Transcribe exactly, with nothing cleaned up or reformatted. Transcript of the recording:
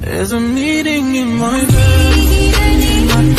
There's a meeting in my bed.